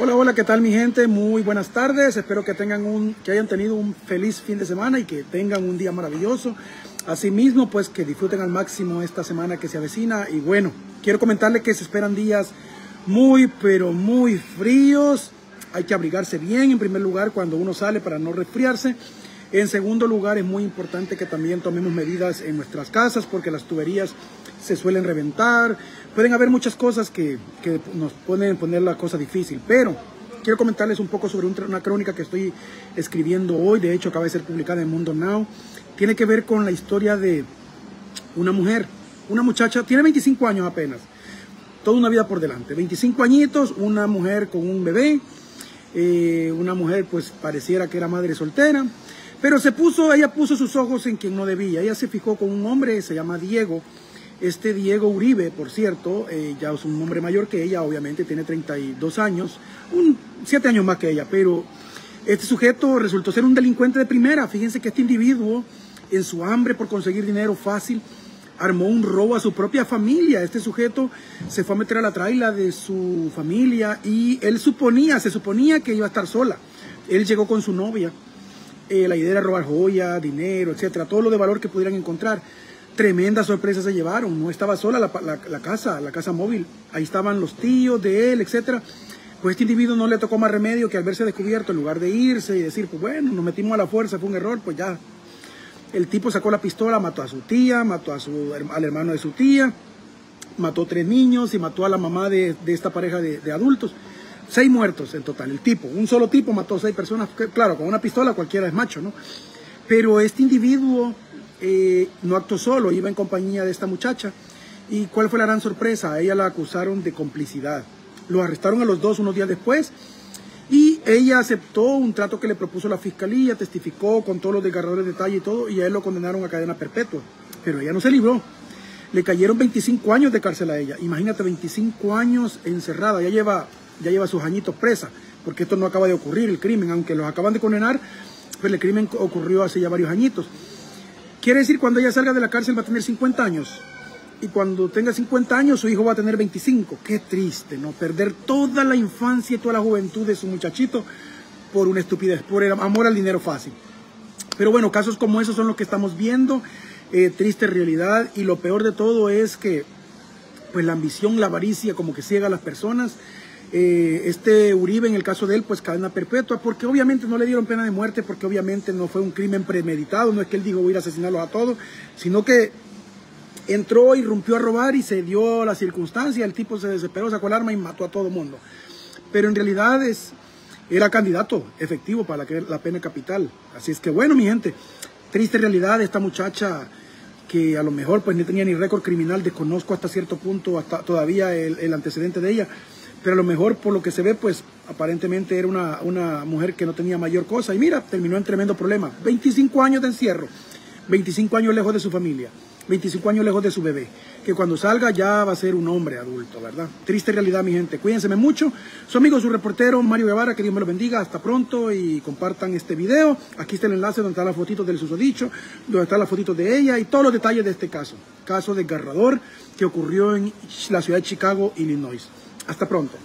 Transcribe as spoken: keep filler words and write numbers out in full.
Hola, hola, ¿qué tal mi gente? Muy buenas tardes. Espero que tengan un, que hayan tenido un feliz fin de semana y que tengan un día maravilloso. Asimismo, pues que disfruten al máximo esta semana que se avecina. Y bueno, quiero comentarles que se esperan días muy, pero muy fríos. Hay que abrigarse bien, en primer lugar, cuando uno sale para no resfriarse. En segundo lugar, es muy importante que también tomemos medidas en nuestras casas porque las tuberías se suelen reventar. Pueden haber muchas cosas que, que nos pueden poner la cosa difícil, pero quiero comentarles un poco sobre una crónica que estoy escribiendo hoy. De hecho, acaba de ser publicada en Mundo Now. Tiene que ver con la historia de una mujer, una muchacha, tiene veinticinco años apenas, toda una vida por delante. veinticinco añitos, una mujer con un bebé, eh, una mujer pues pareciera que era madre soltera. Pero se puso, ella puso sus ojos en quien no debía. Ella se fijó con un hombre, se llama Diego. Este Diego Uribe, por cierto, eh, ya es un hombre mayor que ella, obviamente, tiene treinta y dos años, un, siete años más que ella. Pero este sujeto resultó ser un delincuente de primera. Fíjense que este individuo, en su hambre por conseguir dinero fácil, armó un robo a su propia familia. Este sujeto se fue a meter a la traila de su familia y él suponía, se suponía que iba a estar sola. Él llegó con su novia. Eh, la idea era robar joyas, dinero, etcétera, todo lo de valor que pudieran encontrar. Tremendas sorpresas se llevaron. No estaba sola la, la, la casa, la casa móvil. Ahí estaban los tíos de él, etcétera. Pues este individuo no le tocó más remedio que al verse descubierto, en lugar de irse y decir, pues bueno, nos metimos a la fuerza, fue un error, pues ya. El tipo sacó la pistola, mató a su tía, mató a su, al hermano de su tía, mató tres niños y mató a la mamá de, de esta pareja de, de adultos. Seis muertos en total, el tipo, un solo tipo mató seis personas, claro, con una pistola cualquiera es macho, ¿no? Pero este individuo eh, no actuó solo, iba en compañía de esta muchacha. ¿Y cuál fue la gran sorpresa? A ella la acusaron de complicidad. Los arrestaron a los dos unos días después y ella aceptó un trato que le propuso la fiscalía, testificó con todos los desgarradores detalles y todo, y a él lo condenaron a cadena perpetua. Pero ella no se libró. Le cayeron veinticinco años de cárcel a ella. Imagínate, veinticinco años encerrada, ya lleva... ya lleva sus añitos presa, porque esto no acaba de ocurrir, el crimen, aunque los acaban de condenar, pero el crimen ocurrió hace ya varios añitos. Quiere decir, cuando ella salga de la cárcel va a tener cincuenta años, y cuando tenga cincuenta años su hijo va a tener veinticinco. Qué triste, ¿no? Perder toda la infancia y toda la juventud de su muchachito por una estupidez, por el amor al dinero fácil. Pero bueno, casos como esos son los que estamos viendo, eh, triste realidad, y lo peor de todo es que pues la ambición, la avaricia, como que ciega a las personas. Eh, este Uribe, en el caso de él, pues cadena perpetua, porque obviamente no le dieron pena de muerte, porque obviamente no fue un crimen premeditado, no es que él dijo voy a asesinarlos a todos, sino que entró, irrumpió a robar y se dio la circunstancia, el tipo se desesperó, sacó el arma y mató a todo mundo. Pero en realidad es, era candidato efectivo para la, la pena capital. Así es que bueno, mi gente, triste realidad. Esta muchacha que a lo mejor pues no tenía ni récord criminal, desconozco hasta cierto punto hasta todavía el, el antecedente de ella, pero a lo mejor por lo que se ve, pues aparentemente era una, una mujer que no tenía mayor cosa. Y mira, terminó en tremendo problema. veinticinco años de encierro, veinticinco años lejos de su familia, veinticinco años lejos de su bebé, que cuando salga ya va a ser un hombre adulto, ¿verdad? Triste realidad, mi gente. Cuídense mucho. Su amigo, su reportero, Mario Guevara. Que Dios me lo bendiga. Hasta pronto y compartan este video. Aquí está el enlace donde están las fotitos del susodicho, donde están las fotitos de ella y todos los detalles de este caso. Caso desgarrador que ocurrió en la ciudad de Chicago, Illinois. Hasta pronto.